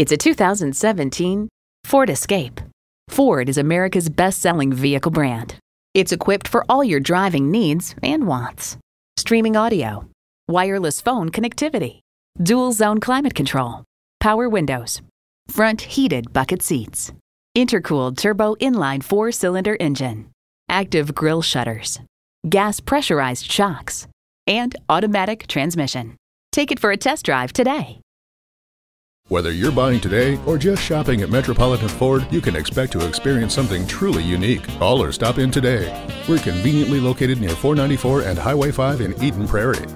It's a 2017 Ford Escape. Ford is America's best-selling vehicle brand. It's equipped for all your driving needs and wants. Streaming audio, wireless phone connectivity, dual-zone climate control, power windows, front heated bucket seats, intercooled turbo inline four-cylinder engine, active grille shutters, gas pressurized shocks, and automatic transmission. Take it for a test drive today. Whether you're buying today or just shopping at Metropolitan Ford, you can expect to experience something truly unique. Call or stop in today. We're conveniently located near 494 and Highway 5 in Eden Prairie.